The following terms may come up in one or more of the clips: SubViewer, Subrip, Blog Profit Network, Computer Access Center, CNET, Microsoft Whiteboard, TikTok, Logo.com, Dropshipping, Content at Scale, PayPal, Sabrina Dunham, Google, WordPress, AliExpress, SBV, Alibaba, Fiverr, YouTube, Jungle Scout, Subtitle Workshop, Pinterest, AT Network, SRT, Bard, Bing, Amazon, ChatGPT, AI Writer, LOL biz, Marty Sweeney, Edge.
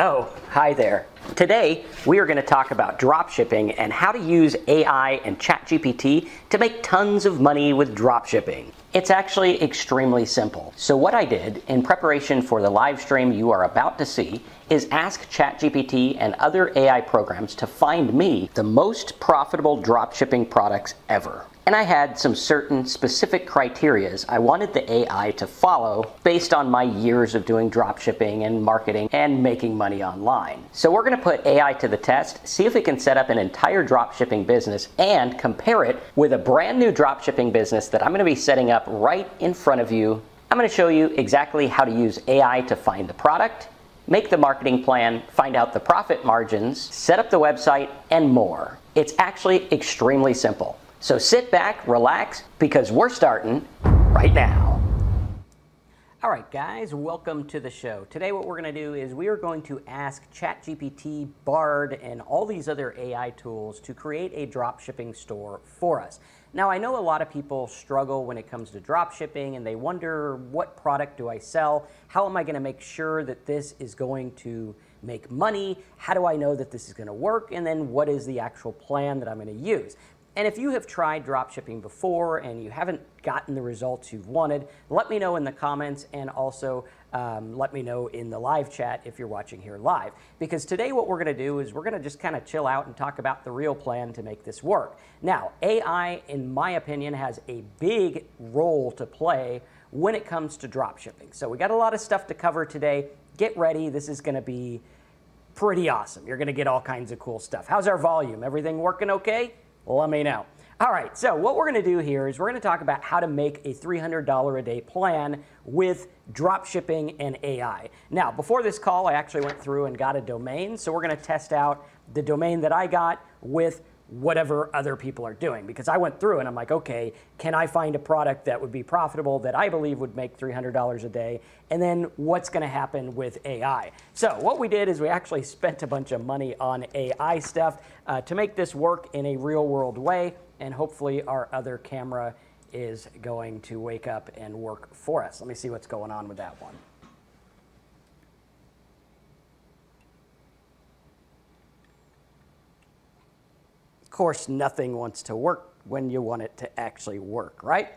Oh, hi there. Today, we are going to talk about dropshipping and how to use AI and ChatGPT to make tons of money with dropshipping. It's actually extremely simple. So what I did in preparation for the live stream you are about to see is ask ChatGPT and other AI programs to find me the most profitable dropshipping products ever. And I had some certain specific criterias I wanted the AI to follow based on my years of doing dropshipping and marketing and making money online. So we're going to put AI to the test, see if it can set up an entire dropshipping business and compare it with a brand new dropshipping business that I'm going to be setting up right in front of you. I'm going to show you exactly how to use AI to find the product, make the marketing plan, find out the profit margins, set up the website, and more. It's actually extremely simple. So sit back, relax, because we're starting right now. All right, guys, welcome to the show. Today what we're going to do is we are going to ask ChatGPT, Bard, and all these other AI tools to create a dropshipping store for us. Now, I know a lot of people struggle when it comes to dropshipping, and they wonder, what product do I sell? How am I going to make sure that this is going to make money? How do I know that this is going to work? And then what is the actual plan that I'm going to use? And if you have tried dropshipping before and you haven't gotten the results you've wanted, let me know in the comments, and also let me know in the live chat if you're watching here live. Because today what we're going to do is we're going to just kind of chill out and talk about the real plan to make this work. Now, AI, in my opinion, has a big role to play when it comes to dropshipping. So we got a lot of stuff to cover today. Get ready. This is going to be pretty awesome. You're going to get all kinds of cool stuff. How's our volume? Everything working okay? Let me know. All right, so what we're going to do here is we're going to talk about how to make a $300 a day plan with dropshipping and AI. Now, before this call, I actually went through and got a domain, so we're going to test out the domain that I got with whatever other people are doing, because I went through and I'm like, okay, can I find a product that would be profitable that I believe would make $300 a day? And then what's going to happen with AI? So what we did is we actually spent a bunch of money on AI stuff to make this work in a real world way. And hopefully our other camera is going to wake up and work for us. Let me see what's going on with that one. Of course, nothing wants to work when you want it to actually work, right?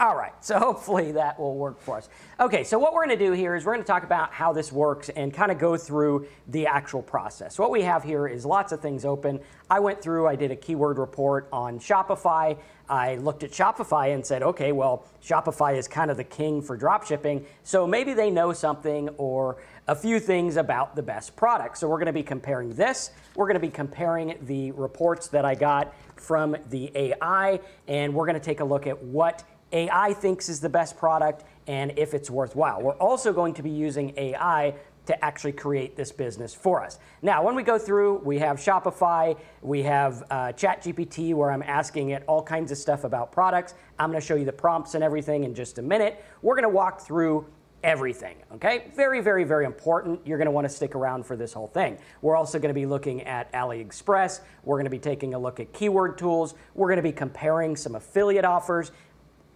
All right, so hopefully that will work for us. Okay, so what we're going to do here is we're going to talk about how this works and kind of go through the actual process. What we have here is lots of things open. I went through, I did a keyword report on Shopify. I looked at Shopify and said, okay, well, Shopify is kind of the king for dropshipping, so maybe they know something or a few things about the best product. So we're going to be comparing this. We're going to be comparing the reports that I got from the AI, and we're going to take a look at what AI thinks is the best product and if it's worthwhile. We're also going to be using AI to actually create this business for us. Now, when we go through, we have Shopify, we have ChatGPT, where I'm asking it all kinds of stuff about products. I'm going to show you the prompts and everything in just a minute. We're going to walk through everything, okay? Very, very, very important. You're going to want to stick around for this whole thing. We're also going to be looking at AliExpress. We're going to be taking a look at keyword tools. We're going to be comparing some affiliate offers,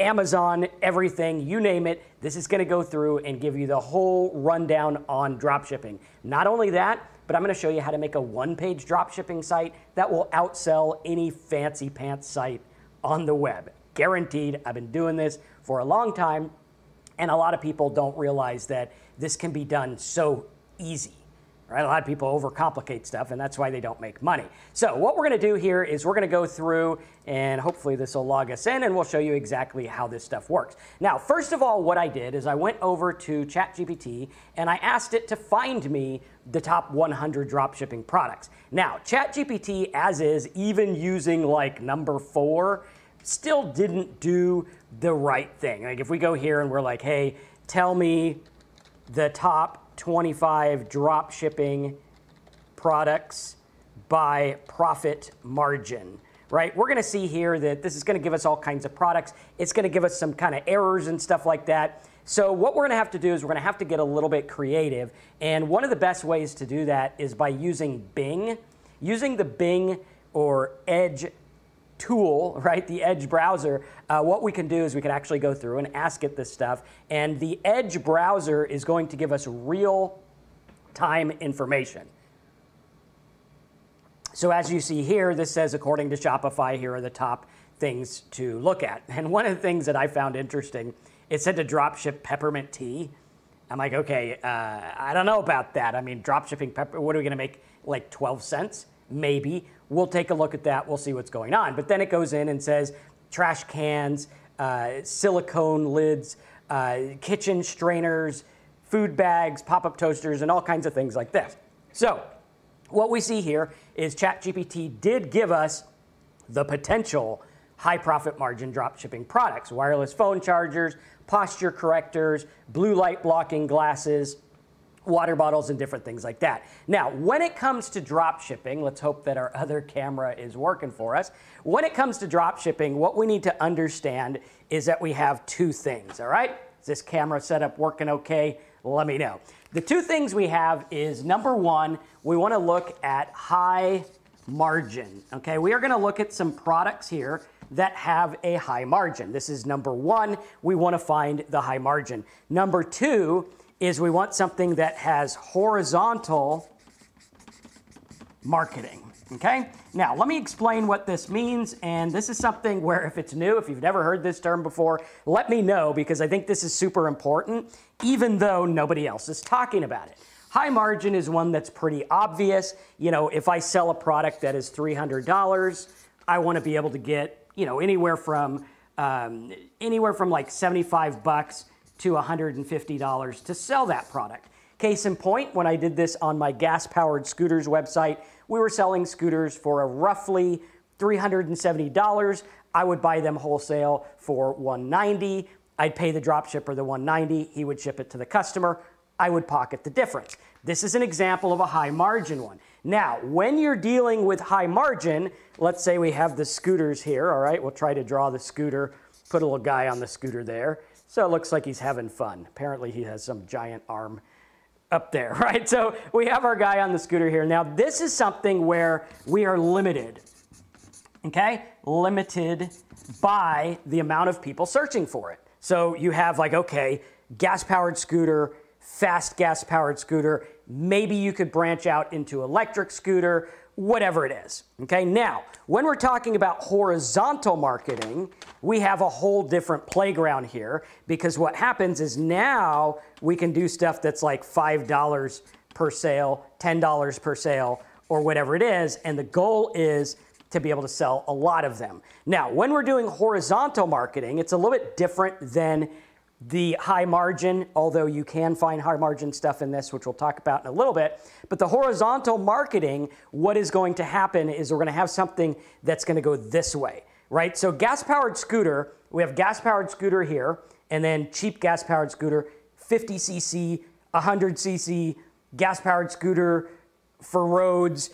Amazon, everything, you name it. This is going to go through and give you the whole rundown on dropshipping. Not only that, but I'm going to show you how to make a one-page dropshipping site that will outsell any fancy pants site on the web. Guaranteed. I've been doing this for a long time, and a lot of people don't realize that this can be done so easy. Right? A lot of people overcomplicate stuff, and that's why they don't make money. So what we're going to do here is we're going to go through, and hopefully this will log us in, and we'll show you exactly how this stuff works. Now, first of all, what I did is I went over to ChatGPT, and I asked it to find me the top 100 dropshipping products. Now, ChatGPT, as is, even using like number 4, still didn't do the right thing. Like if we go here and we're like, hey, tell me the top 25 dropshipping products by profit margin, right? We're going to see here that this is going to give us all kinds of products. It's going to give us some kind of errors and stuff like that. So what we're going to have to do is we're going to have to get a little bit creative. And one of the best ways to do that is by using Bing, using the Bing or Edge tool, right? The Edge browser. What we can do is we can actually go through and ask it this stuff. And the Edge browser is going to give us real time information. So as you see here, this says, according to Shopify, here are the top things to look at. And one of the things that I found interesting, it said to drop ship peppermint tea. I'm like, okay, I don't know about that. I mean, drop shipping pepper, what are we gonna make, like 12 cents? Maybe. We'll take a look at that, we'll see what's going on. But then it goes in and says, trash cans, silicone lids, kitchen strainers, food bags, pop-up toasters, and all kinds of things like this. So what we see here is ChatGPT did give us the potential high profit margin drop shipping products: wireless phone chargers, posture correctors, blue light blocking glasses, water bottles, and different things like that. Now, when it comes to drop shipping, let's hope that our other camera is working for us. When it comes to drop shipping, what we need to understand is that we have two things, all right? Is this camera setup working okay? Let me know. The two things we have is, number one, we want to look at high margin. Okay, we are going to look at some products here that have a high margin. This is number one, we want to find the high margin. Number two is we want something that has horizontal marketing. Okay, now let me explain what this means, and this is something where if it's new, if you've never heard this term before, let me know, because I think this is super important, even though nobody else is talking about it. High margin is one that's pretty obvious. You know, if I sell a product that is $300, I want to be able to get, you know, anywhere from like $75 to $150 to sell that product. Case in point, when I did this on my gas-powered scooters website, we were selling scooters for roughly $370. I would buy them wholesale for $190. I'd pay the drop shipper the $190. He would ship it to the customer. I would pocket the difference. This is an example of a high margin one. Now, when you're dealing with high margin, let's say we have the scooters here, all right? We'll try to draw the scooter, put a little guy on the scooter there. So it looks like he's having fun. Apparently he has some giant arm up there, right? So we have our guy on the scooter here. Now, this is something where we are limited, okay? Limited by the amount of people searching for it. So you have like, okay, gas-powered scooter, fast gas-powered scooter, maybe you could branch out into electric scooter, whatever it is, okay? Now, when we're talking about horizontal marketing, we have a whole different playground here, because what happens is now we can do stuff that's like $5 per sale, $10 per sale, or whatever it is, and the goal is to be able to sell a lot of them. Now, when we're doing horizontal marketing, it's a little bit different than the high margin, although you can find high margin stuff in this, which we'll talk about in a little bit. But the horizontal marketing, what is going to happen is we're going to have something that's going to go this way, right? So gas-powered scooter, we have gas-powered scooter here, and then cheap gas-powered scooter, 50 cc, 100 cc, gas-powered scooter for roads,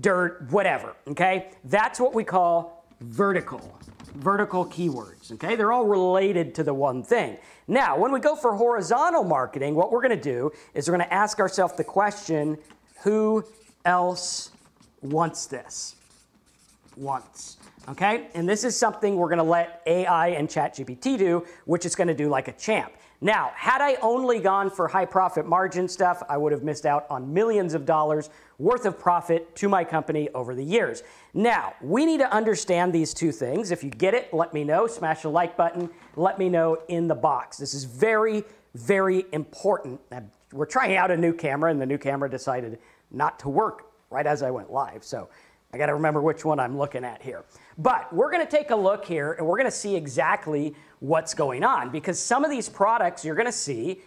dirt, whatever, okay? That's what we call vertical. Vertical keywords, okay? They're all related to the one thing. Now, when we go for horizontal marketing, what we're gonna do is we're gonna ask ourselves the question, who else wants this? Wants, okay? And this is something we're gonna let AI and ChatGPT do, which is gonna do like a champ. Now, had I only gone for high profit margin stuff, I would have missed out on millions of dollars worth of profit to my company over the years. Now, we need to understand these two things. If you get it, let me know. Smash the like button. Let me know in the box. This is very, very important. We're trying out a new camera, and the new camera decided not to work right as I went live. So I got to remember which one I'm looking at here. But we're going to take a look here, and we're going to see exactly what's going on, because some of these products you're going to see,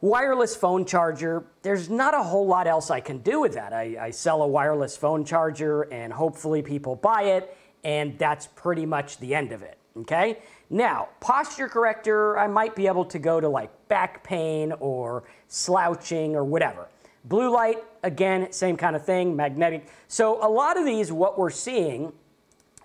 wireless phone charger, there's not a whole lot else I can do with that. I sell a wireless phone charger, and hopefully people buy it, and that's pretty much the end of it, okay? Now, posture corrector, I might be able to go to like back pain or slouching or whatever. Blue light, again, same kind of thing, magnetic. So a lot of these, what we're seeing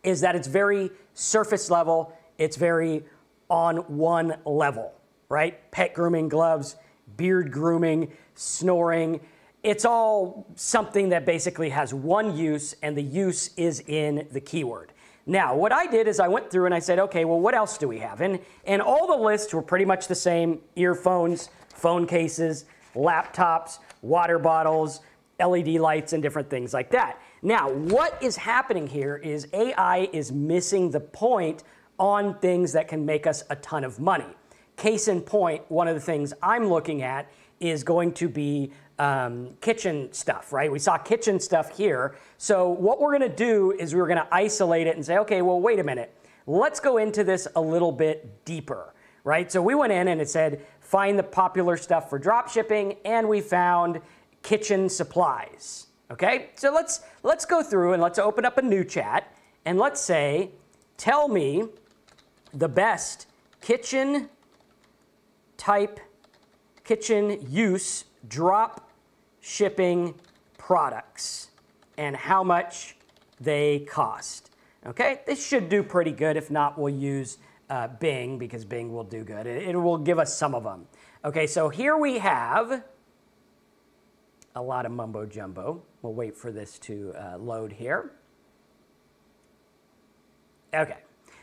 is that it's very surface level, it's very on one level, right? Pet grooming gloves, beard grooming, snoring. It's all something that basically has one use, and the use is in the keyword. Now, what I did is I went through and I said, okay, well, what else do we have? And all the lists were pretty much the same: earphones, phone cases, laptops, water bottles, LED lights, and different things like that. Now, what is happening here is AI is missing the point on things that can make us a ton of money. Case in point, one of the things I'm looking at is going to be kitchen stuff, right? We saw kitchen stuff here. So what we're gonna do is we're gonna isolate it and say, okay, well, wait a minute. Let's go into this a little bit deeper, right? So we went in and it said, find the popular stuff for drop shipping, and we found kitchen supplies, okay? So let's go through and let's open up a new chat and let's say, tell me the best kitchen use drop shipping products and how much they cost, okay? This should do pretty good. If not, we'll use Bing, because Bing will do good. It will give us some of them. Okay, so here we have a lot of mumbo jumbo. We'll wait for this to load here. Okay,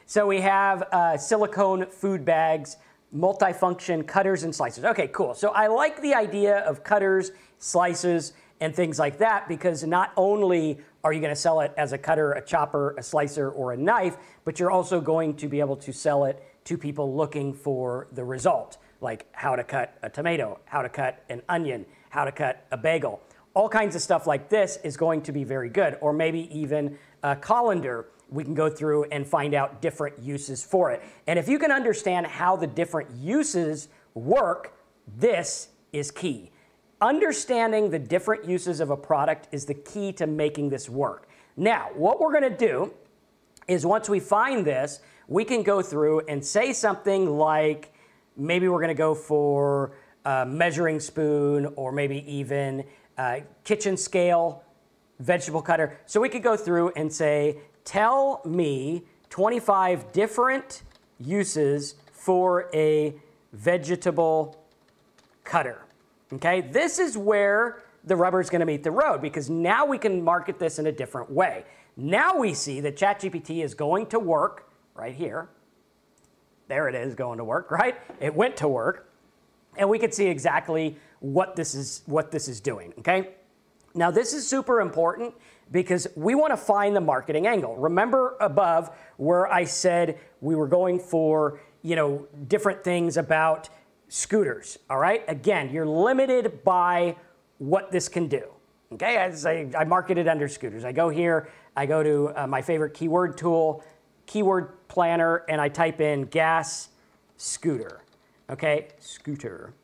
so we have silicone food bags, multifunction cutters and slicers. Okay, cool. So I like the idea of cutters, slicers, and things like that, because not only are you going to sell it as a cutter, a chopper, a slicer, or a knife, but you're also going to be able to sell it to people looking for the result, like how to cut a tomato, how to cut an onion, how to cut a bagel. All kinds of stuff like this is going to be very good, or maybe even a colander. We can go through and find out different uses for it. And if you can understand how the different uses work, this is key. Understanding the different uses of a product is the key to making this work. Now, what we're going to do is once we find this, we can go through and say something like, maybe we're going to go for a measuring spoon, or maybe even kitchen scale, vegetable cutter. So we could go through and say, tell me 25 different uses for a vegetable cutter. Okay, this is where the rubber is going to meet the road, because now we can market this in a different way. Now we see that ChatGPT is going to work right here. There it is going to work, right? It went to work, and we could see exactly what this is doing, okay? Now this is super important because we want to find the marketing angle. Remember above where I said we were going for, you know, different things about scooters, all right? Again, you're limited by what this can do, okay? As I market it under scooters. I go here, I go to my favorite keyword tool, keyword planner, and I type in gas scooter, okay? Scooter.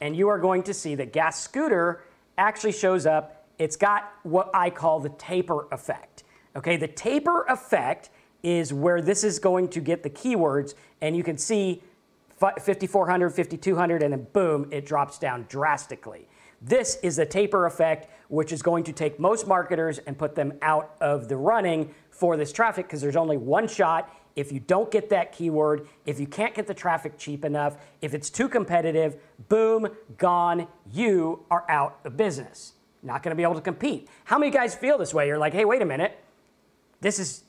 And you are going to see that gas scooter actually shows up. It's got what I call the taper effect, okay? The taper effect is where this is going to get the keywords, and you can see 5,400, 5,200, and then boom, it drops down drastically. This is the taper effect, which is going to take most marketers and put them out of the running for this traffic, because there's only one shot. If you don't get that keyword, if you can't get the traffic cheap enough, if it's too competitive, boom, gone, you are out of business. Not going to be able to compete. How many guys feel this way? You're like, hey, wait a minute. This is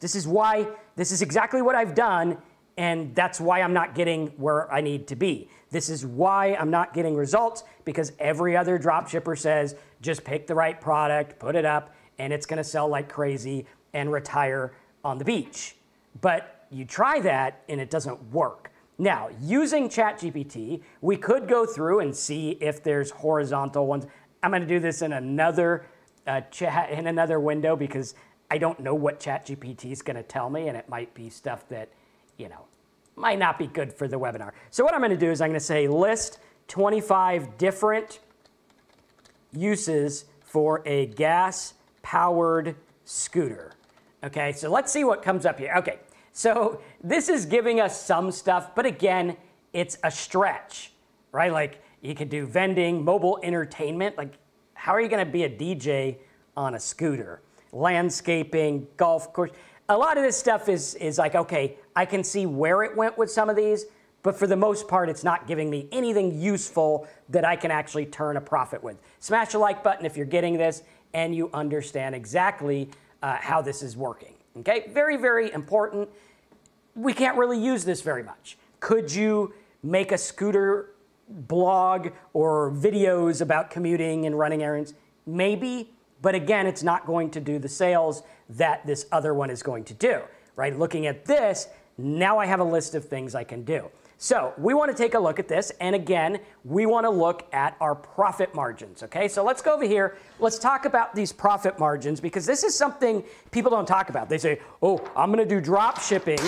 exactly what I've done, and that's why I'm not getting where I need to be. This is why I'm not getting results, because every other dropshipper says, just pick the right product, put it up, and it's going to sell like crazy and retire on the beach. But you try that, and it doesn't work. Now, using ChatGPT, we could go through and see if there's horizontal ones. I'm going to do this in another chat, in another window, because I don't know what ChatGPT is going to tell me, and it might be stuff that, you know, might not be good for the webinar. So what I'm going to do is I'm going to say list 25 different uses for a gas-powered scooter. Okay, so let's see what comes up here. Okay, so this is giving us some stuff, but again, it's a stretch, right? Like you could do vending, mobile entertainment. Like how are you going to be a DJ on a scooter? Landscaping, golf course. A lot of this stuff is like, okay, I can see where it went with some of these, but for the most part, it's not giving me anything useful that I can actually turn a profit with. Smash the like button if you're getting this and you understand exactly how this is working, okay? Very, very important. We can't really use this very much. Could you make a scooter blog or videos about commuting and running errands? Maybe, but again, it's not going to do the sales that this other one is going to do, right? Looking at this, now I have a list of things I can do. So we want to take a look at this, and again, we want to look at our profit margins, okay? So let's go over here. Let's talk about these profit margins, because this is something people don't talk about. They say, oh, I'm going to do drop shipping,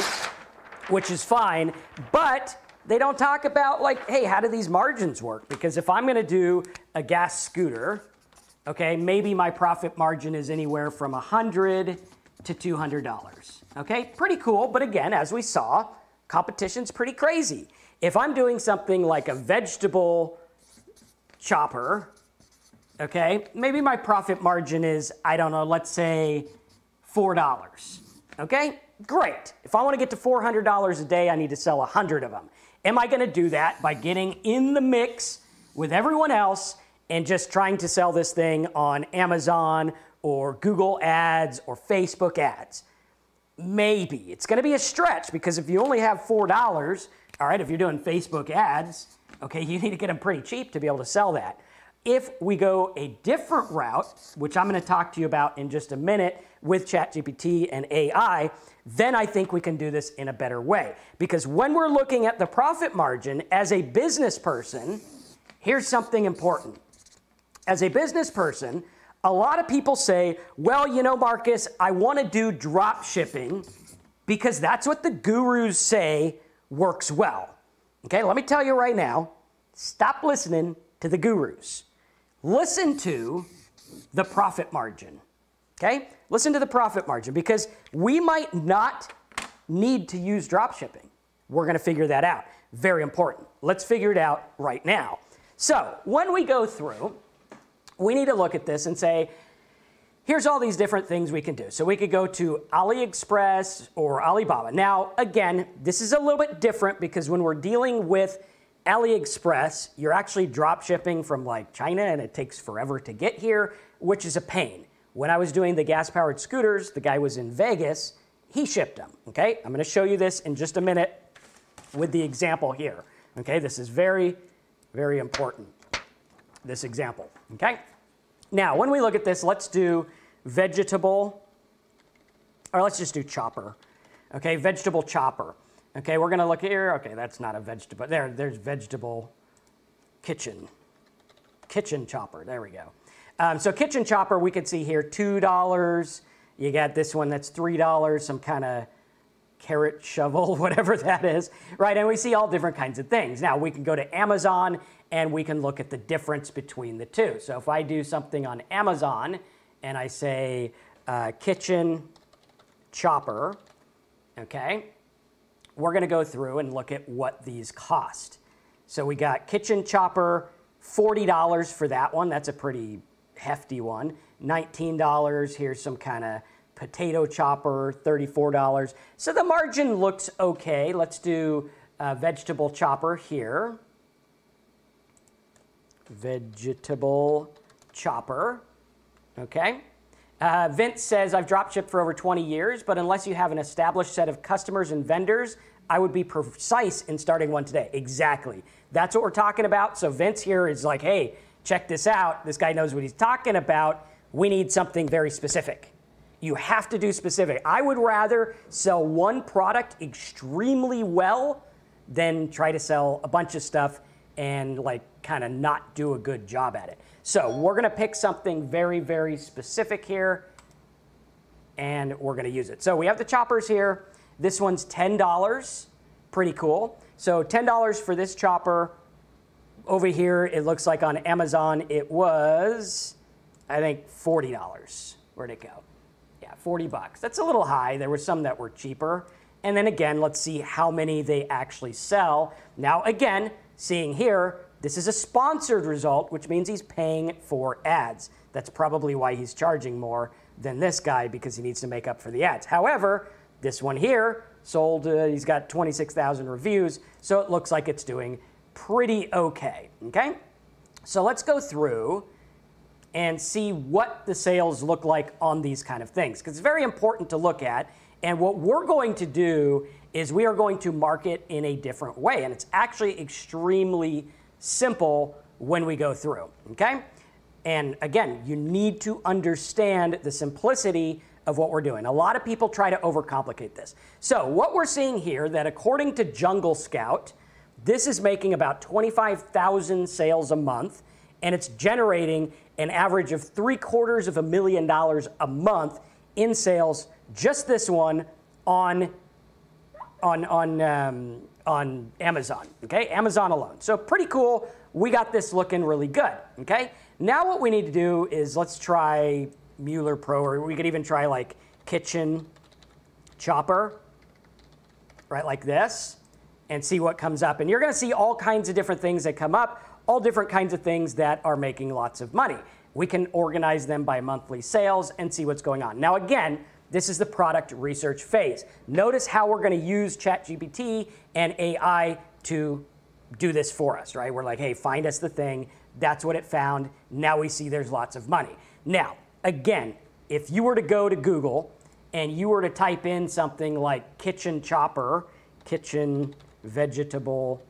which is fine, but they don't talk about, like, hey, how do these margins work? Because if I'm going to do a gas scooter, okay, maybe my profit margin is anywhere from $100 to $200, okay? Pretty cool, but again, as we saw, competition's pretty crazy. If I'm doing something like a vegetable chopper, okay, maybe my profit margin is, I don't know, let's say $4, okay? Great. If I want to get to $400 a day, I need to sell 100 of them. Am I going to do that by getting in the mix with everyone else and just trying to sell this thing on Amazon or Google ads or Facebook ads? Maybe. It's going to be a stretch, because if you only have $4, all right, if you're doing Facebook ads, okay, you need to get them pretty cheap to be able to sell that. If we go a different route, which I'm going to talk to you about in just a minute with ChatGPT and AI, then I think we can do this in a better way. Because when we're looking at the profit margin as a business person, here's something important. As a business person, a lot of people say, well, you know, Marcus, I want to do drop shipping because that's what the gurus say works well. Okay, let me tell you right now, stop listening to the gurus. Listen to the profit margin, okay? Listen to the profit margin, because we might not need to use drop shipping. We're going to figure that out. Very important. Let's figure it out right now. So when we go through, we need to look at this and say, here's all these different things we can do. So we could go to AliExpress or Alibaba. Now, again, this is a little bit different, because when we're dealing with AliExpress, you're actually drop shipping from like China, and it takes forever to get here, which is a pain. When I was doing the gas-powered scooters, the guy was in Vegas, he shipped them, okay? I'm going to show you this in just a minute with the example here, okay? This is very, very important, this example, okay? Now, when we look at this, let's do vegetable, or let's just do chopper, okay? Vegetable chopper. Okay, we're going to look here. Okay, that's not a vegetable. There's vegetable kitchen. Kitchen chopper. There we go. So kitchen chopper, we could see here $2. You got this one that's $3, some kind of carrot shovel, whatever that is, right? And we see all different kinds of things. Now, we can go to Amazon, and we can look at the difference between the two. So if I do something on Amazon, and I say kitchen chopper, okay, we're going to go through and look at what these cost. So we got kitchen chopper, $40 for that one. That's a pretty hefty one. $19. Here's some kind of potato chopper, $34. So the margin looks okay. Let's do vegetable chopper here. Vegetable chopper. Okay. Vince says, I've drop shipped for over 20 years, but unless you have an established set of customers and vendors, I would be precise in starting one today. Exactly. That's what we're talking about. So Vince here is like, hey, check this out. This guy knows what he's talking about. We need something very specific. You have to do specific. I would rather sell one product extremely well than try to sell a bunch of stuff and like kind of not do a good job at it. So we're going to pick something very, very specific here, and we're going to use it. So we have the choppers here. This one's $10. Pretty cool. So $10 for this chopper. Over here, it looks like on Amazon it was, I think, $40. Where'd it go? Yeah, $40. That's a little high. There were some that were cheaper. And then again, let's see how many they actually sell. Now again, seeing here, this is a sponsored result, which means he's paying for ads. That's probably why he's charging more than this guy, because he needs to make up for the ads. However, this one here sold, he's got 26,000 reviews, so it looks like it's doing pretty okay, okay? So let's go through and see what the sales look like on these kind of things, because it's very important to look at. And what we're going to do is we are going to market in a different way, and it's actually extremely simple when we go through, okay? And again, you need to understand the simplicity of what we're doing. A lot of people try to overcomplicate this. So what we're seeing here, that according to Jungle Scout, this is making about 25,000 sales a month, and it's generating an average of $750,000 a month in sales, just this one on Amazon, okay? Amazon alone. So pretty cool. We got this looking really good, okay? Now what we need to do is let's try Mueller Pro, or we could even try like Kitchen Chopper, right, like this, and see what comes up. And you're gonna see all kinds of different things that come up, all different kinds of things that are making lots of money. We can organize them by monthly sales and see what's going on. Now again, this is the product research phase. Notice how we're gonna use ChatGPT and AI to do this for us, right? We're like, hey, find us the thing. That's what it found. Now we see there's lots of money. Now, again, if you were to go to Google and you were to type in something like kitchen chopper, kitchen vegetable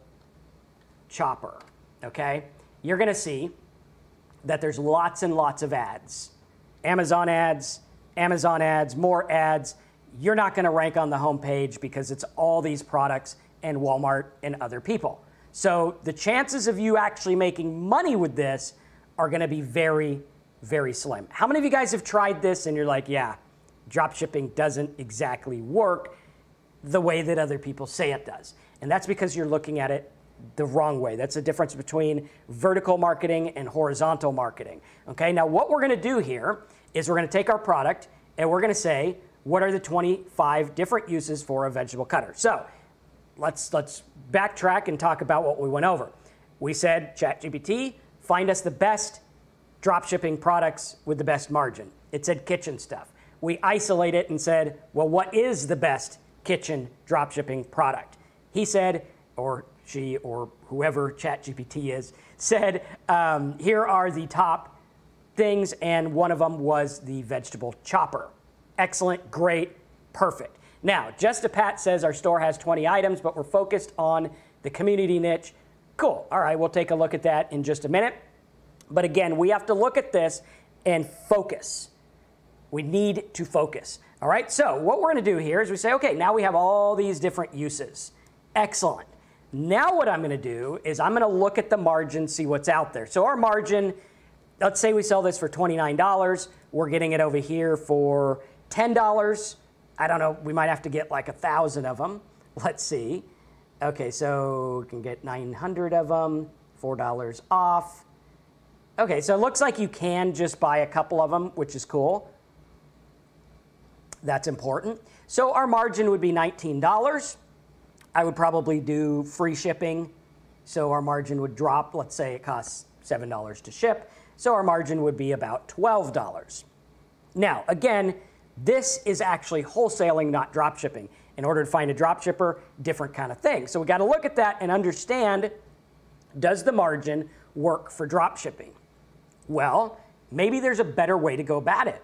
chopper, okay? You're gonna see that there's lots and lots of ads. Amazon ads, Amazon ads, more ads. You're not gonna rank on the homepage because it's all these products and Walmart and other people. So the chances of you actually making money with this are gonna be very, very slim. How many of you guys have tried this and you're like, yeah, drop shipping doesn't exactly work the way that other people say it does? And that's because you're looking at it the wrong way. That's the difference between vertical marketing and horizontal marketing. Okay, now what we're gonna do here is we're gonna take our product and we're gonna say, what are the 25 different uses for a vegetable cutter? So let's backtrack and talk about what we went over. We said, ChatGPT, find us the best dropshipping products with the best margin. It said kitchen stuff. We isolate it and said, well, what is the best kitchen dropshipping product? He said, or she, or whoever ChatGPT is, said, here are the top things, and one of them was the vegetable chopper. Excellent, great, perfect. Now, Just a Pat says our store has 20 items, but we're focused on the community niche. Cool, all right, we'll take a look at that in just a minute. But again, we have to look at this and focus. We need to focus, all right? So what we're gonna do here is we say, okay, now we have all these different uses. Excellent. Now what I'm gonna do is I'm gonna look at the margin, see what's out there. So our margin, let's say we sell this for $29. We're getting it over here for $10. I don't know, we might have to get like 1,000 of them. Let's see. Okay, so we can get 900 of them, $4 off. Okay, so it looks like you can just buy a couple of them, which is cool. That's important. So our margin would be $19. I would probably do free shipping. So our margin would drop. Let's say it costs $7 to ship. So our margin would be about $12. Now, again, this is actually wholesaling, not drop shipping. In order to find a drop shipper, different kind of thing. So we got to look at that and understand, does the margin work for drop shipping? Well, maybe there's a better way to go about it.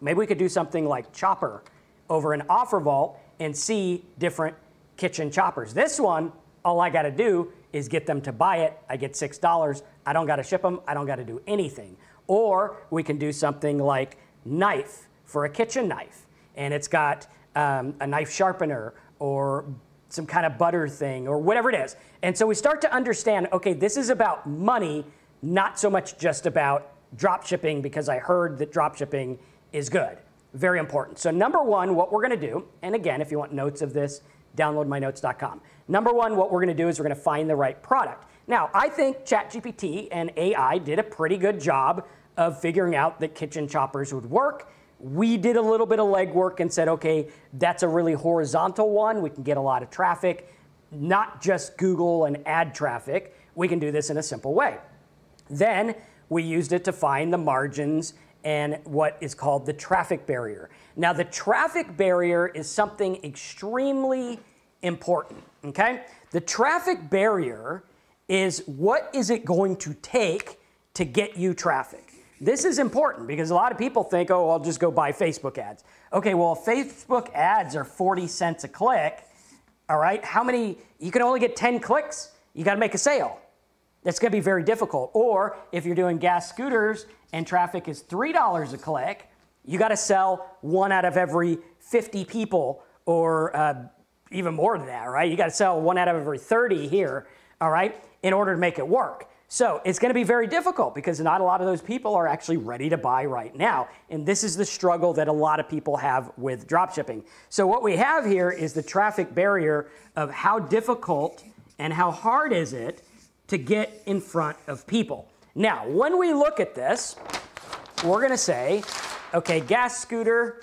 Maybe we could do something like Chopper over an Offer Vault and see different kitchen choppers. This one, all I got to do is get them to buy it. I get $6. I don't got to ship them. I don't got to do anything. Or we can do something like Knife, for a kitchen knife, and it's got a knife sharpener or some kind of butter thing or whatever it is. And so we start to understand, okay, this is about money, not so much just about drop shipping, because I heard that drop shipping is good. Very important. So number one, what we're gonna do, and again, if you want notes of this, downloadmynotes.com. Number one, what we're gonna do is we're gonna find the right product. Now, I think ChatGPT and AI did a pretty good job of figuring out that kitchen choppers would work. We did a little bit of legwork and said, okay, that's a really horizontal one. We can get a lot of traffic, not just Google and ad traffic. We can do this in a simple way. Then we used it to find the margins and what is called the traffic barrier. Now, the traffic barrier is something extremely important, okay? The traffic barrier is, what is it going to take to get you traffic? This is important because a lot of people think, oh, I'll just go buy Facebook ads. Okay, well, if Facebook ads are 40 cents a click, all right, how many, you can only get 10 clicks, you gotta make a sale. That's going to be very difficult. Or if you're doing gas scooters and traffic is $3 a click, you got to sell 1 out of every 50 people, or even more than that, right? You got to sell 1 out of every 30 here, all right, in order to make it work. So it's going to be very difficult because not a lot of those people are actually ready to buy right now. And this is the struggle that a lot of people have with dropshipping. So what we have here is the traffic barrier of how difficult and how hard is it to get in front of people. Now, when we look at this, we're going to say, okay, gas scooter,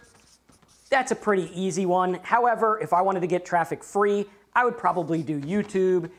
that's a pretty easy one. However, if I wanted to get traffic free, I would probably do YouTube,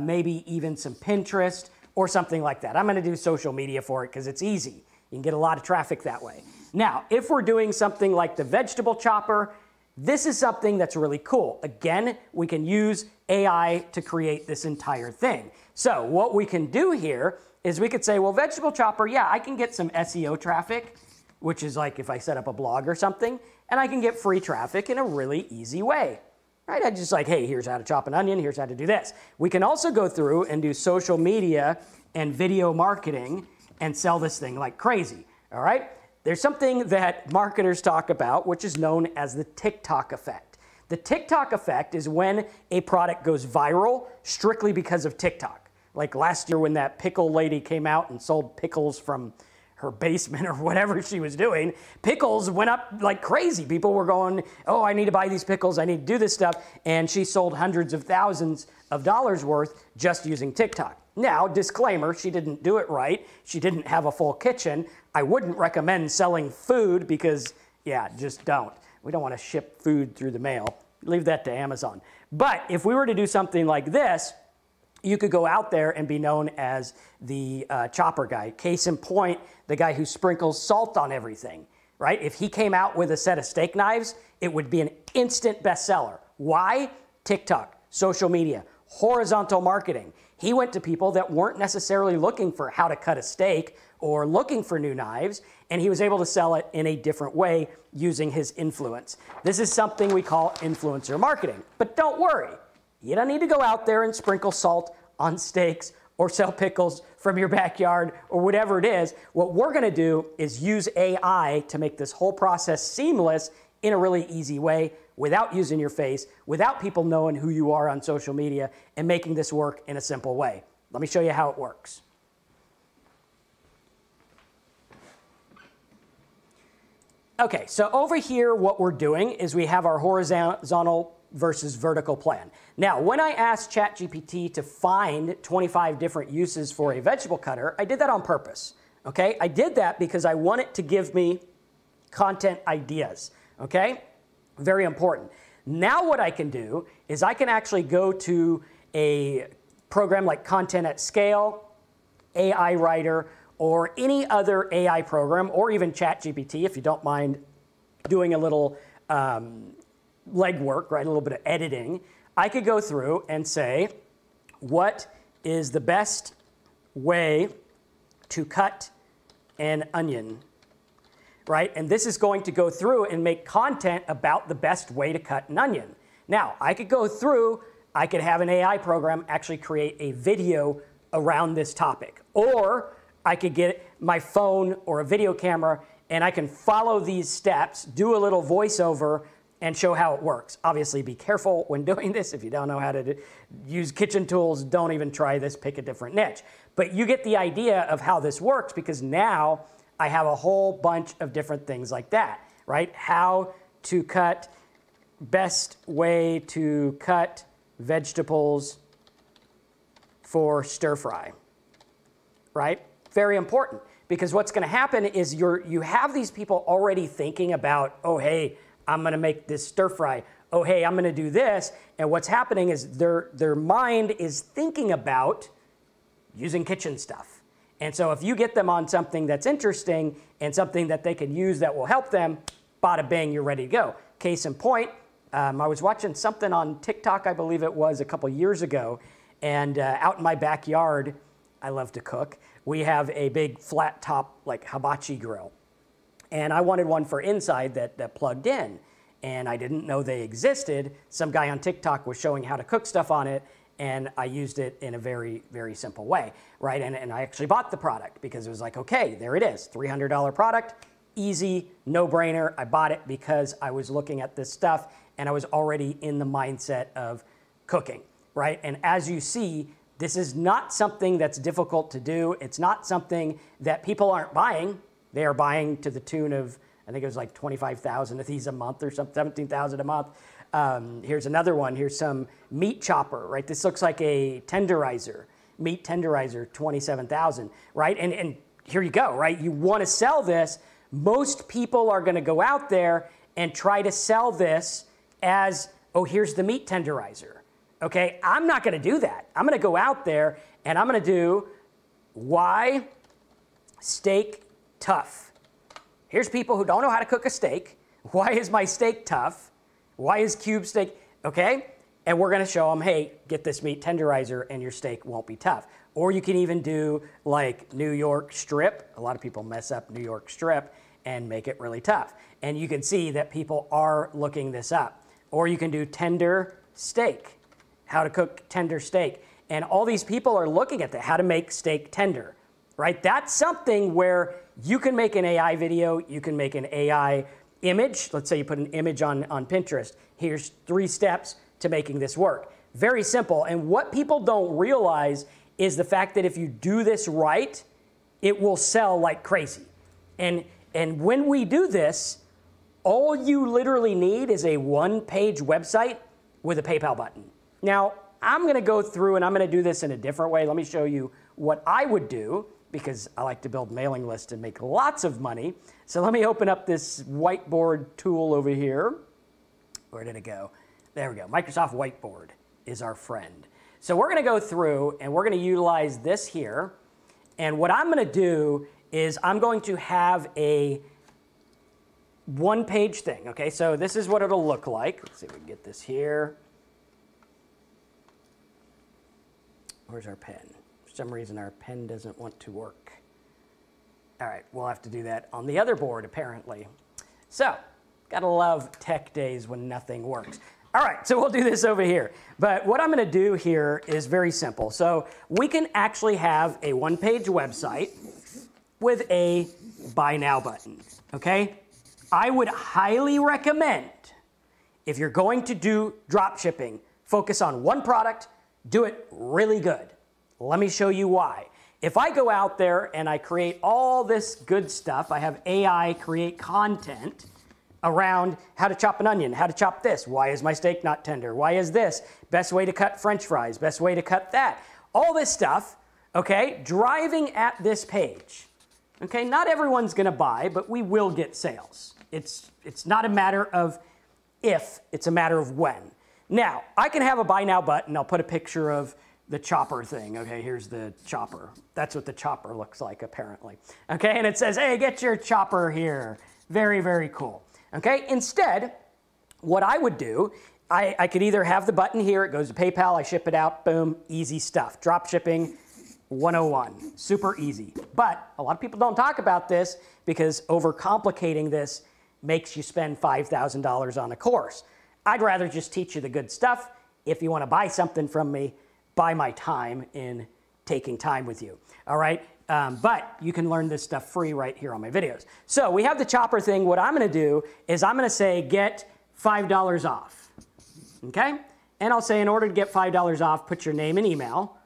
maybe even some Pinterest, or something like that. I'm gonna do social media for it because it's easy. You can get a lot of traffic that way. Now, if we're doing something like the vegetable chopper, this is something that's really cool. Again, we can use AI to create this entire thing. So what we can do here is we could say, well, vegetable chopper, yeah, I can get some SEO traffic, which is like if I set up a blog or something, and I can get free traffic in a really easy way. Right? I just like, hey, here's how to chop an onion, here's how to do this. We can also go through and do social media and video marketing and sell this thing like crazy, all right? There's something that marketers talk about, which is known as the TikTok effect. The TikTok effect is when a product goes viral strictly because of TikTok. Like last year when that pickle lady came out and sold pickles from her basement or whatever she was doing, pickles went up like crazy. People were going, oh, I need to buy these pickles, I need to do this stuff. And she sold hundreds of thousands of dollars worth just using TikTok. Now, disclaimer, she didn't do it right. She didn't have a full kitchen. I wouldn't recommend selling food because, yeah, just don't. We don't want to ship food through the mail. Leave that to Amazon. But if we were to do something like this, you could go out there and be known as the chopper guy. Case in point, the guy who sprinkles salt on everything, right? If he came out with a set of steak knives, it would be an instant bestseller. Why? TikTok, social media, horizontal marketing. He went to people that weren't necessarily looking for how to cut a steak or looking for new knives, and he was able to sell it in a different way using his influence. This is something we call influencer marketing. But don't worry. You don't need to go out there and sprinkle salt on steaks or sell pickles from your backyard or whatever it is. What we're gonna do is use AI to make this whole process seamless in a really easy way without using your face, without people knowing who you are on social media, and making this work in a simple way. Let me show you how it works. Okay, so over here, what we're doing is we have our horizontal versus vertical plan. Now, when I asked ChatGPT to find 25 different uses for a vegetable cutter, I did that on purpose, okay? I did that because I want it to give me content ideas, okay? Very important. Now what I can do is I can actually go to a program like Content at Scale, AI Writer, or any other AI program, or even ChatGPT, if you don't mind doing a little legwork, right, a little bit of editing, I could go through and say, what is the best way to cut an onion, right? And this is going to go through and make content about the best way to cut an onion. Now, I could go through, I could have an AI program actually create a video around this topic, or I could get my phone or a video camera and I can follow these steps, do a little voiceover, and show how it works. Obviously, be careful when doing this. If you don't know how to use kitchen tools, don't even try this, pick a different niche. But you get the idea of how this works because now I have a whole bunch of different things like that, right? How to cut, best way to cut vegetables for stir fry, right? Very important because what's gonna happen is you have these people already thinking about, oh, hey, I'm gonna make this stir fry. Oh, hey, I'm gonna do this. And what's happening is their mind is thinking about using kitchen stuff. And so if you get them on something that's interesting and something that they can use that will help them, bada bang, you're ready to go. Case in point, I was watching something on TikTok, I believe it was a couple years ago, and out in my backyard, I love to cook, we have a big flat top like hibachi grill. And I wanted one for inside that plugged in. And I didn't know they existed. Some guy on TikTok was showing how to cook stuff on it. and I used it in a very, very simple way, right? And I actually bought the product because it was like, okay, there it is, $300 product, easy, no-brainer. I bought it because I was looking at this stuff and I was already in the mindset of cooking, right? And as you see, this is not something that's difficult to do. It's not something that people aren't buying. They are buying to the tune of, I think it was like 25,000 of these a month or something, 17,000 a month. Here's another one. Here's some meat chopper, right? This looks like a tenderizer, meat tenderizer, 27,000, right? And here you go, right? You want to sell this. Most people are going to go out there and try to sell this as, oh, here's the meat tenderizer. Okay, I'm not going to do that. I'm going to go out there and I'm going to do why steak tough. Here's people who don't know how to cook a steak. Why is my steak tough? Why is cube steak? Okay, and we're going to show them, hey, get this meat tenderizer and your steak won't be tough. Or you can even do like New York strip. A lot of people mess up New York strip and make it really tough. And you can see that people are looking this up. Or you can do tender steak. How to cook tender steak. And all these people are looking at that, how to make steak tender, right? That's something where you can make an AI video, you can make an AI image. Let's say you put an image on Pinterest. Here's 3 steps to making this work. Very simple. And what people don't realize is the fact that if you do this right, it will sell like crazy. And when we do this, all you literally need is a 1-page website with a PayPal button. Now, I'm going to go through and I'm going to do this in a different way. Let me show you what I would do because I like to build mailing lists and make lots of money. So let me open up this whiteboard tool over here. Where did it go? There we go. Microsoft Whiteboard is our friend. So we're going to go through and we're going to utilize this here. And what I'm going to do is I'm going to have a 1-page thing. Okay, so this is what it'll look like. Let's see if we can get this here. Where's our pen? For some reason, our pen doesn't want to work. All right, we'll have to do that on the other board, apparently. So, gotta love tech days when nothing works. All right, so we'll do this over here. But what I'm gonna do here is very simple. So, we can actually have a 1-page website with a buy now button, okay? I would highly recommend, if you're going to do drop shipping, focus on one product, do it really good. Let me show you why. If I go out there and I create all this good stuff, I have AI create content around how to chop an onion, how to chop this, why is my steak not tender, why is this, best way to cut French fries, best way to cut that, all this stuff, okay, driving at this page. Okay, not everyone's gonna buy, but we will get sales. It's not a matter of if, it's a matter of when. Now, I can have a buy now button. I'll put a picture of the chopper thing. Okay, here's the chopper. That's what the chopper looks like, apparently. Okay, and it says, hey, get your chopper here. Very, very cool. Okay, instead, what I would do, I could either have the button here. It goes to PayPal. I ship it out. Boom, easy stuff. Drop shipping 101. Super easy. But a lot of people don't talk about this because overcomplicating this makes you spend $5,000 on a course. I'd rather just teach you the good stuff. If you want to buy something from me, buy my time in taking time with you. All right? But you can learn this stuff free right here on my videos. So we have the chopper thing. What I'm going to do is I'm going to say get $5 off. Okay? And I'll say in order to get $5 off, put your name and email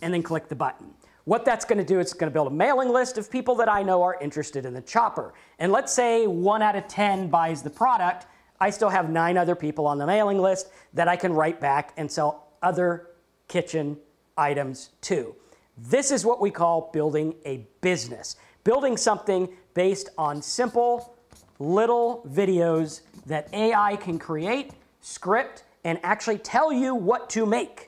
and then click the button. What that's going to do, it's going to build a mailing list of people that I know are interested in the chopper. And let's say 1 out of 10 buys the product. I still have 9 other people on the mailing list that I can write back and sell other kitchen items to. This is what we call building a business. Building something based on simple little videos that AI can create, script, and actually tell you what to make.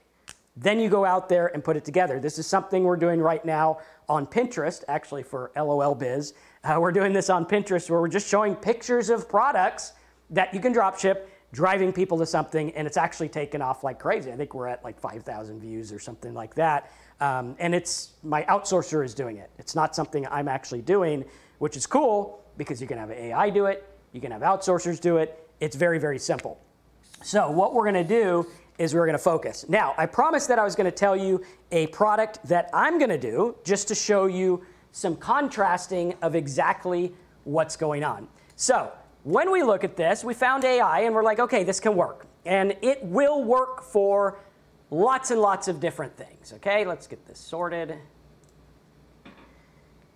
Then you go out there and put it together. This is something we're doing right now on Pinterest, actually for LOL biz. We're doing this on Pinterest where we're just showing pictures of products that you can drop ship, driving people to something, and it's actually taken off like crazy. I think we're at like 5,000 views or something like that. And it's my outsourcer is doing it. It's not something I'm actually doing, which is cool because you can have AI do it, you can have outsourcers do it. It's very, very simple. So what we're gonna do is we were going to focus. Now, I promised that I was going to tell you a product that I'm going to do just to show you some contrasting of exactly what's going on. So when we look at this, we found AI and we're like, okay, this can work. And it will work for lots and lots of different things. Okay, let's get this sorted.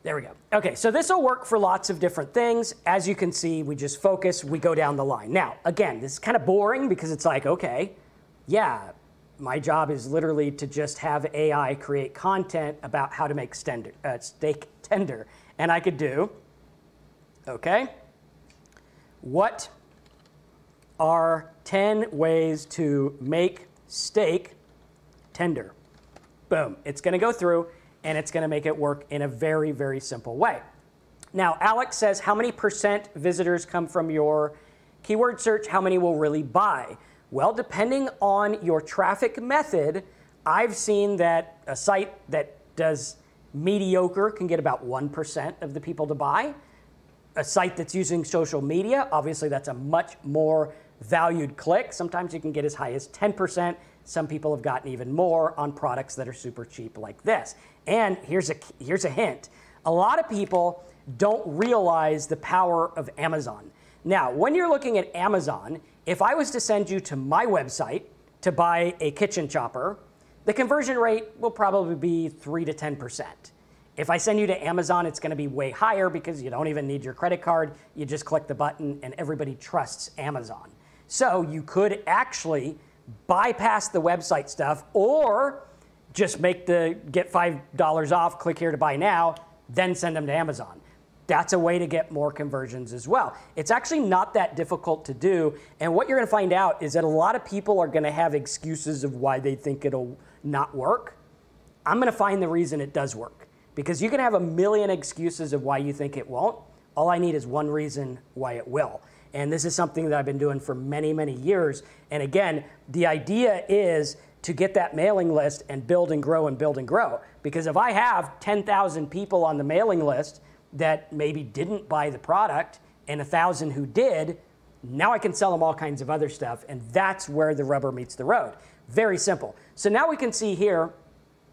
There we go. Okay, so this will work for lots of different things. As you can see, we just focus, we go down the line. Now, again, this is kind of boring because it's like, okay, yeah, my job is literally to just have AI create content about how to make steak tender. And I could do, okay, what are 10 ways to make steak tender? Boom, it's gonna go through and it's going to make it work in a very, very simple way. Now, Alex says, how many % visitors come from your keyword search? How many will really buy? Well, depending on your traffic method, I've seen that a site that does mediocre can get about 1% of the people to buy. A site that's using social media, obviously that's a much more valued click. Sometimes you can get as high as 10%. Some people have gotten even more on products that are super cheap like this. And here's a hint. A lot of people don't realize the power of Amazon. Now, when you're looking at Amazon, if I was to send you to my website to buy a kitchen chopper, the conversion rate will probably be 3 to 10%. If I send you to Amazon, it's going to be way higher because you don't even need your credit card. You just click the button and everybody trusts Amazon. So you could actually bypass the website stuff or just make the get $5 off, click here to buy now, then send them to Amazon. That's a way to get more conversions as well. It's actually not that difficult to do. And what you're going to find out is that a lot of people are going to have excuses of why they think it'll not work. I'm going to find the reason it does work, because you can have a million excuses of why you think it won't. All I need is one reason why it will. And this is something that I've been doing for many, many years. And again, the idea is to get that mailing list and build and grow and build and grow. Because if I have 10,000 people on the mailing list that maybe didn't buy the product and 1,000 who did, now I can sell them all kinds of other stuff. And that's where the rubber meets the road. Very simple. So now we can see here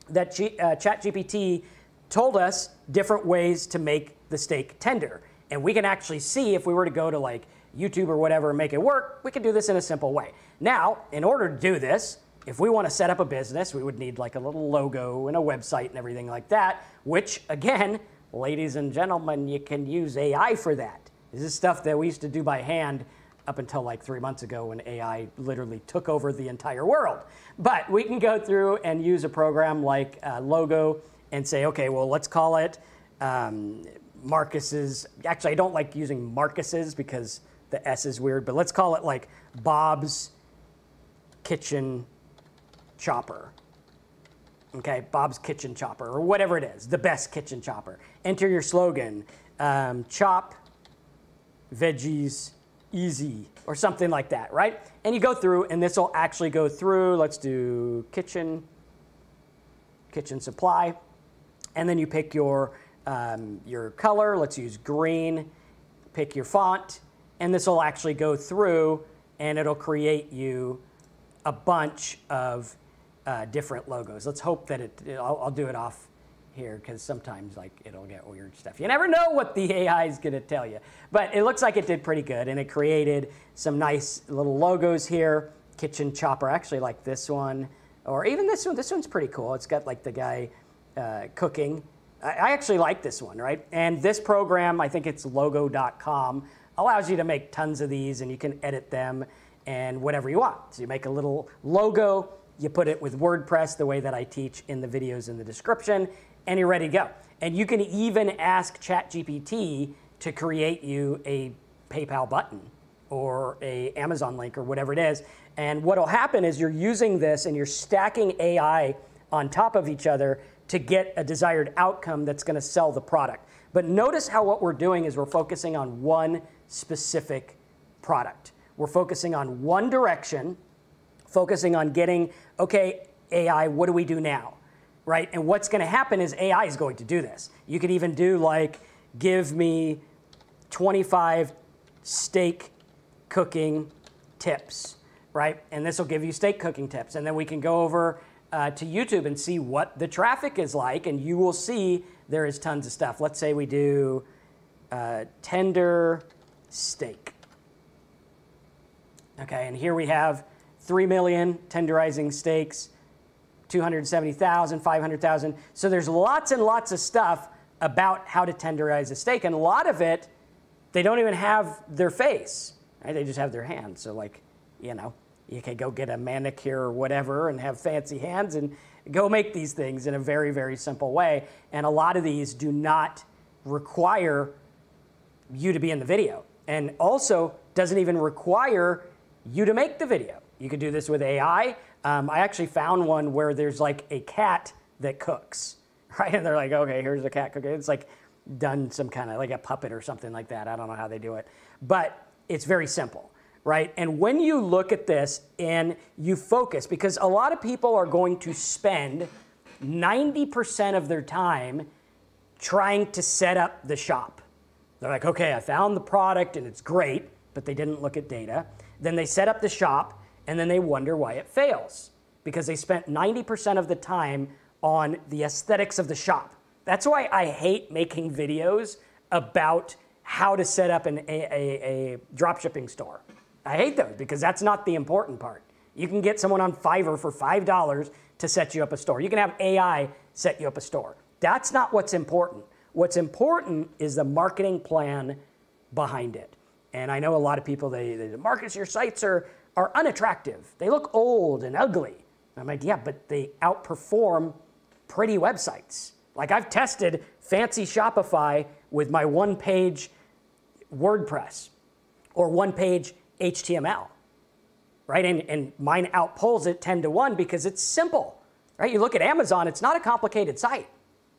that ChatGPT told us different ways to make the steak tender. And we can actually see if we were to go to like YouTube or whatever and make it work, we could do this in a simple way. Now, in order to do this, if we want to set up a business, we would need like a little logo and a website and everything like that, which again, ladies and gentlemen, you can use AI for that. This is stuff that we used to do by hand up until like 3 months ago when AI literally took over the entire world. But we can go through and use a program like Logo and say, okay, well, let's call it Marcus's. Actually, I don't like using Marcus's because the S is weird, but let's call it like Bob's Kitchen Chopper. Okay, Bob's Kitchen Chopper, or whatever it is, the best kitchen chopper. Enter your slogan, chop veggies easy, or something like that, right? And you go through, and this will actually go through. Let's do kitchen supply, and then you pick your color. Let's use green. Pick your font, and this will actually go through and it'll create you a bunch of different logos. Let's hope that I'll do it off here because sometimes like it'll get weird stuff. You never know what the AI is going to tell you, but it looks like it did pretty good and it created some nice little logos here. Kitchen chopper, actually like this one, or even this one. This one's pretty cool. It's got like the guy cooking. I actually like this one, right? And this program, I think it's Logo.com, allows you to make tons of these and you can edit them and whatever you want. So you make a little logo, you put it with WordPress the way that I teach in the videos in the description, and you're ready to go. And you can even ask ChatGPT to create you a PayPal button or a Amazon link or whatever it is. And what'll happen is you're using this and you're stacking AI on top of each other to get a desired outcome that's going to sell the product. But notice how what we're doing is we're focusing on one specific product. We're focusing on one direction, focusing on getting, okay, AI, what do we do now, right? And what's going to happen is AI is going to do this. You could even do like, give me 25 steak cooking tips, right? And this will give you steak cooking tips. And then we can go over to YouTube and see what the traffic is like, and you will see there is tons of stuff. Let's say we do tender steak. Okay, and here we have 3 million tenderizing steaks, 270,000, 500,000. So there's lots and lots of stuff about how to tenderize a steak, and a lot of it, they don't even have their face, right? They just have their hands. So like, you know, you can go get a manicure or whatever and have fancy hands and go make these things in a very, very simple way. And a lot of these do not require you to be in the video, and also doesn't even require you to make the video. You could do this with AI. I actually found one where there's like a cat that cooks, right? And they're like, okay, here's the cat cooking. It's like done some kind of like a puppet or something like that. I don't know how they do it, but it's very simple, right? And when you look at this and you focus, because a lot of people are going to spend 90% of their time trying to set up the shop. They're like, okay, I found the product and it's great, but they didn't look at data. Then they set up the shop and then they wonder why it fails, because they spent 90% of the time on the aesthetics of the shop. That's why I hate making videos about how to set up a dropshipping store. I hate those because that's not the important part. You can get someone on Fiverr for $5 to set you up a store. You can have AI set you up a store. That's not what's important. What's important is the marketing plan behind it. And I know a lot of people, they market your sites are unattractive. They look old and ugly. I'm like, yeah, but they outperform pretty websites. Like I've tested fancy Shopify with my one-page WordPress or one-page HTML, right? And mine outpulls it 10-to-1 because it's simple, right? You look at Amazon, it's not a complicated site.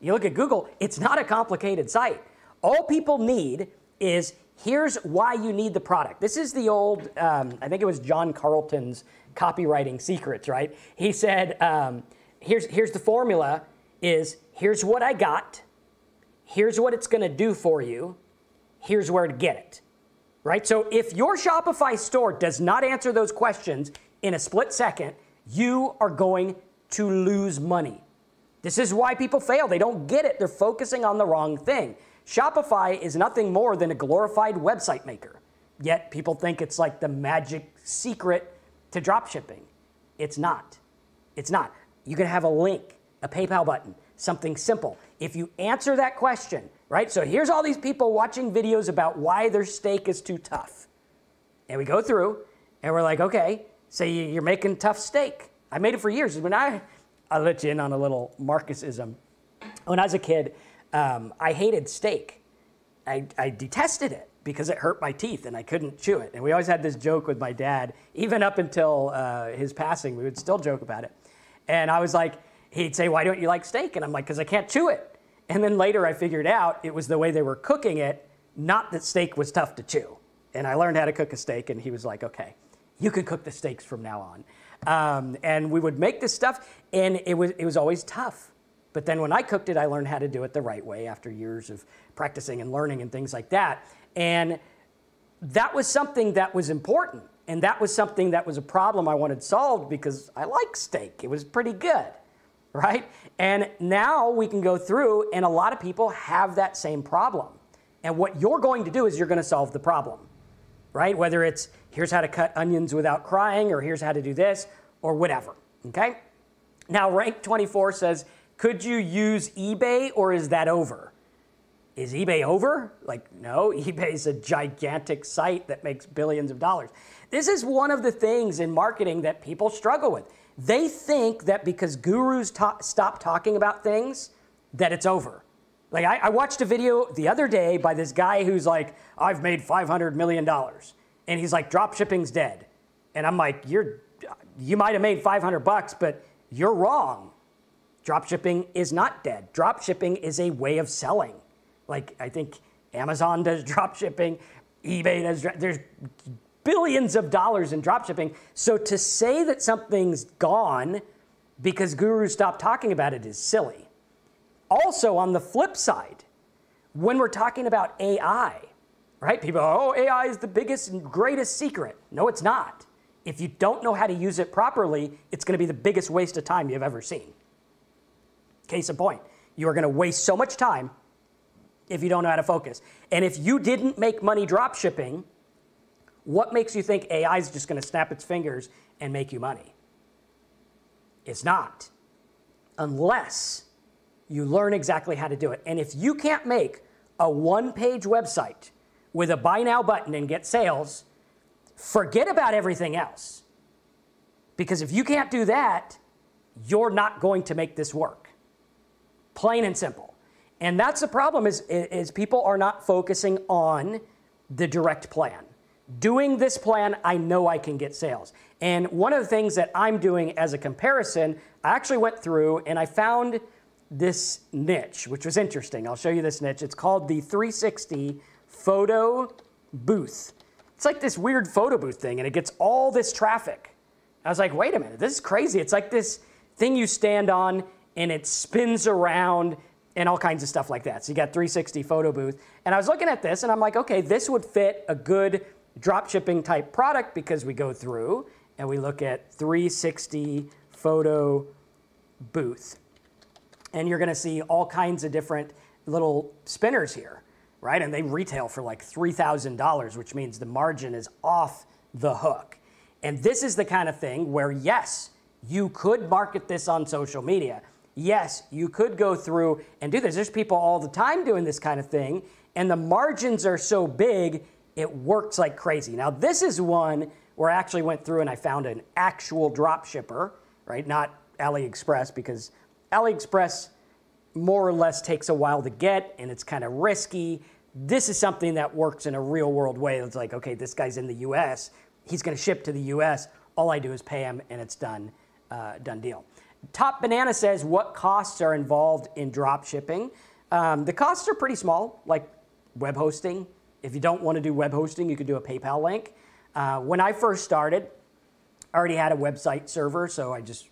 You look at Google, it's not a complicated site. All people need is, here's why you need the product. This is the old, I think it was John Carlton's copywriting secrets, right? He said, here's the formula is, here's what I got, here's what it's gonna do for you, here's where to get it, right? So if your Shopify store does not answer those questions in a split second, you are going to lose money. This is why people fail. They don't get it. They're focusing on the wrong thing. Shopify is nothing more than a glorified website maker, yet people think it's like the magic secret to dropshipping. It's not. It's not. You can have a link, a PayPal button, something simple. If you answer that question, right? So here's all these people watching videos about why their steak is too tough. And we go through and we're like, okay, so you're making tough steak. I made it for years. When I'll let you in on a little Marxism. When I was a kid, I hated steak. I detested it because it hurt my teeth and I couldn't chew it. And we always had this joke with my dad, even up until his passing, we would still joke about it. And I was like, he'd say, why don't you like steak? And I'm like, because I can't chew it. And then later I figured out it was the way they were cooking it, not that steak was tough to chew. And I learned how to cook a steak, and he was like, okay, you can cook the steaks from now on. And we would make this stuff, and it was always tough. But then when I cooked it, I learned how to do it the right way after years of practicing and learning and things like that. And that was something that was important. And that was something that was a problem I wanted solved because I like steak. It was pretty good. Right? And now we can go through, and a lot of people have that same problem. And what you're going to do is you're going to solve the problem, right? Whether it's here's how to cut onions without crying, or here's how to do this, or whatever, okay? Now, Rank 24 says, could you use eBay, or is that over? Is eBay over? Like, no, eBay's a gigantic site that makes billions of dollars. This is one of the things in marketing that people struggle with. They think that because gurus stop talking about things, that it's over. Like I watched a video the other day by this guy who's like, I've made $500 million. And he's like, drop shipping's dead. And I'm like, you might've made 500 bucks, but you're wrong. Drop shipping is not dead. Drop shipping is a way of selling. Like I think Amazon does drop shipping, eBay does, there's billions of dollars in dropshipping. So to say that something's gone because gurus stopped talking about it is silly. Also, on the flip side, when we're talking about AI, right? People, oh, AI is the biggest and greatest secret. No, it's not. if you don't know how to use it properly, it's going to be the biggest waste of time you've ever seen. Case in point, you are going to waste so much time if you don't know how to focus. And if you didn't make money drop shipping, what makes you think AI is just going to snap its fingers and make you money? It's not, unless you learn exactly how to do it. And if you can't make a one-page website with a buy now button and get sales, forget about everything else. Because if you can't do that, you're not going to make this work. Plain and simple. And that's the problem, is people are not focusing on the direct plan. Doing this plan, I know I can get sales. And one of the things that I'm doing as a comparison, I actually went through and I found this niche, which was interesting. I'll show you this niche. It's called the 360 photo booth. It's like this weird photo booth thing, and it gets all this traffic. I was like, wait a minute, this is crazy. It's like this thing you stand on and it spins around and all kinds of stuff like that. So you got 360 photo booth. And I was looking at this and I'm like, okay, this would fit a good drop shipping type product, because we go through and we look at 360 photo booth. And you're gonna see all kinds of different little spinners here, right? And they retail for like $3,000, which means the margin is off the hook. And this is the kind of thing where, yes, you could market this on social media. Yes, you could go through and do this. There's people all the time doing this kind of thing, and the margins are so big, it works like crazy. Now, this is one where I actually went through and I found an actual drop shipper, right? Not AliExpress, because AliExpress more or less takes a while to get and it's kind of risky. This is something that works in a real world way. It's like, okay, this guy's in the US. He's going to ship to the US. All I do is pay him and it's done, done deal. Top Banana says, what costs are involved in drop shipping? The costs are pretty small, like web hosting. If you don't want to do web hosting, you could do a PayPal link. When I first started, I already had a website server, so I just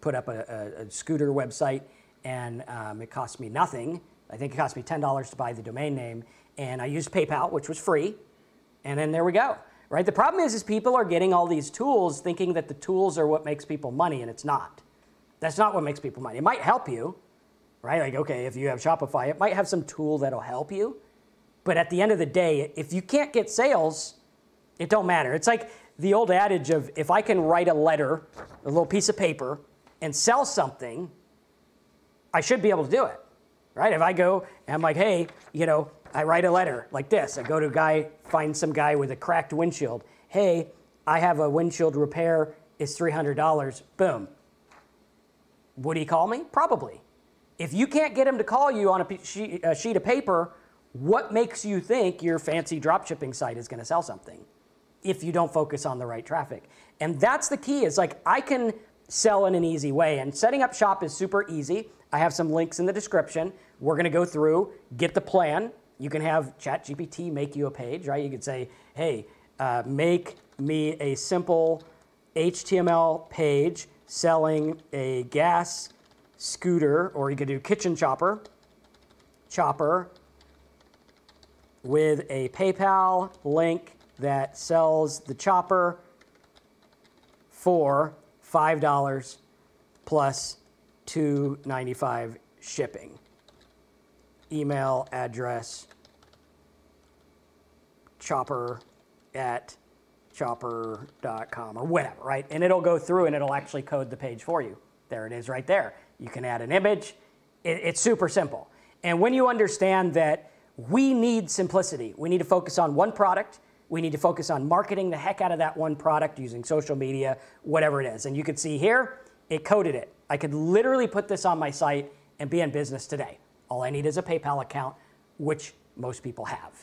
put up a scooter website, and it cost me nothing. I think it cost me $10 to buy the domain name, and I used PayPal, which was free, and then there we go. Right? The problem is people are getting all these tools thinking that the tools are what makes people money, and it's not. That's not what makes people money. It might help you, right? Like, okay, if you have Shopify, it might have some tool that'll help you. But at the end of the day, if you can't get sales, it don't matter. It's like the old adage of, if I can write a letter, a little piece of paper, and sell something, I should be able to do it, right? If I go and I'm like, hey, you know, I write a letter like this. I go to a guy, find some guy with a cracked windshield. Hey, I have a windshield repair. It's $300. Boom. Would he call me? Probably. If you can't get him to call you on a sheet of paper, what makes you think your fancy dropshipping site is going to sell something if you don't focus on the right traffic? And that's the key, is like, I can sell in an easy way, and setting up shop is super easy. I have some links in the description. We're going to go through, get the plan. You can have ChatGPT make you a page, right? You could say, hey, make me a simple HTML page selling a gas scooter, or you could do kitchen chopper, with a PayPal link that sells the chopper for $5 plus $2.95 shipping. Email address, chopper@chopper.com or whatever, right? And it'll go through and it'll actually code the page for you. There it is right there. You can add an image. It's super simple. And when you understand that we need simplicity. We need to focus on one product. We need to focus on marketing the heck out of that one product using social media, whatever it is. And you can see here, it coded it. I could literally put this on my site and be in business today. All I need is a PayPal account, which most people have,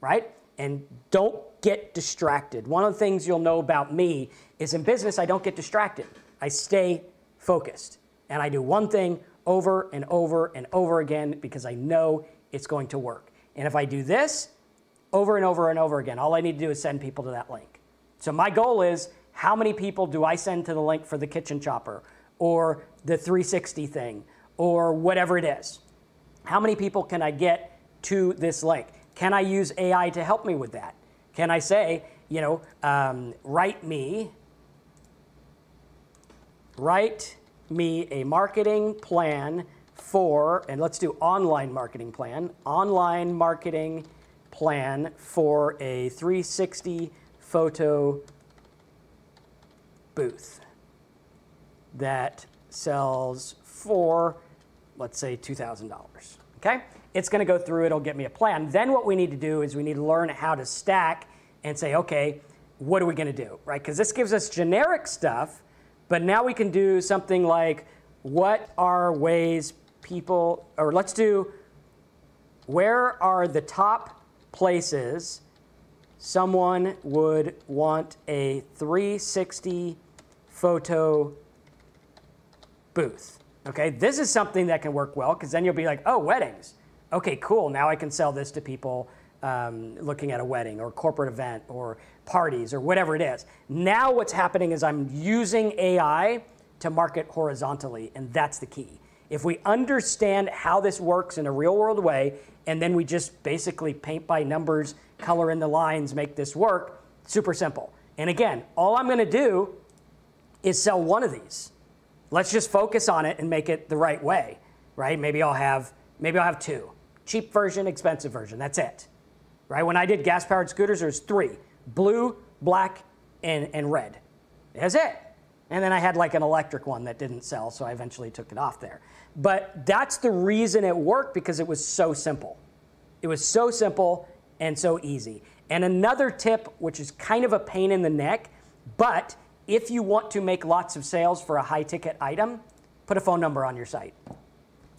right? And don't get distracted. One of the things you'll know about me is, in business, I don't get distracted. I stay focused. And I do one thing over and over and over again, because I know it's going to work. And if I do this over and over and over again, all I need to do is send people to that link. So my goal is, how many people do I send to the link for the kitchen chopper or the 360 thing or whatever it is? How many people can I get to this link? Can I use AI to help me with that? Can I say, you know, write me a marketing plan for, and let's do online marketing plan for a 360 photo booth that sells for, let's say, $2,000, okay? It's gonna go through, it'll get me a plan. Then what we need to do is we need to learn how to stack and say, okay, what are we gonna do, right? Because this gives us generic stuff, but now we can do something like, what are ways people, or let's do, where are the top places someone would want a 360 photo booth? Okay, this is something that can work well, because then you'll be like, oh, weddings. Okay, cool, now I can sell this to people looking at a wedding or corporate event or parties or whatever it is. Now what's happening is I'm using AI to market horizontally, and that's the key. If we understand how this works in a real world way, and then we just basically paint by numbers, color in the lines, make this work, super simple. And again, all I'm gonna do is sell one of these. Let's just focus on it and make it the right way, right? Maybe I'll have two. Cheap version, expensive version, that's it. Right, when I did gas-powered scooters, there's three: blue, black, and red. That's it. And then I had like an electric one that didn't sell, so I eventually took it off there. But that's the reason it worked, because it was so simple. It was so simple and so easy. And another tip, which is kind of a pain in the neck, but if you want to make lots of sales for a high-ticket item, put a phone number on your site.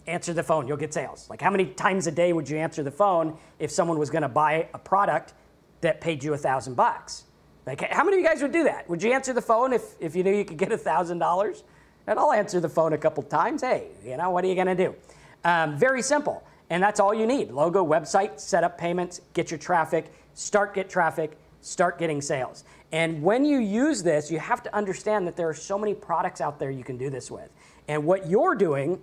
Answer the phone, you'll get sales. Like, how many times a day would you answer the phone if someone was gonna buy a product that paid you $1,000 bucks? Like, how many of you guys would do that? Would you answer the phone if you knew you could get $1,000? And I'll answer the phone a couple times. Hey, you know, what are you gonna do? Very simple, and that's all you need. Logo, website, set up payments, get your traffic, start getting sales. And when you use this, you have to understand that there are so many products out there you can do this with. And what you're doing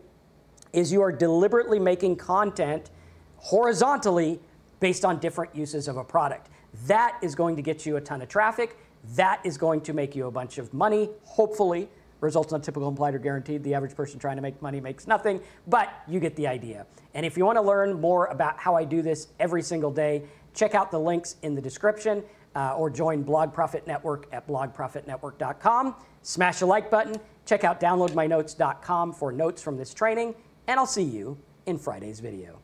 is you are deliberately making content horizontally based on different uses of a product. That is going to get you a ton of traffic. That is going to make you a bunch of money, hopefully. Results not typical, implied, or guaranteed. The average person trying to make money makes nothing, but you get the idea. And if you want to learn more about how I do this every single day, check out the links in the description. Or join Blog Profit Network at blogprofitnetwork.com. Smash the like button. Check out downloadmynotes.com for notes from this training. And I'll see you in Friday's video.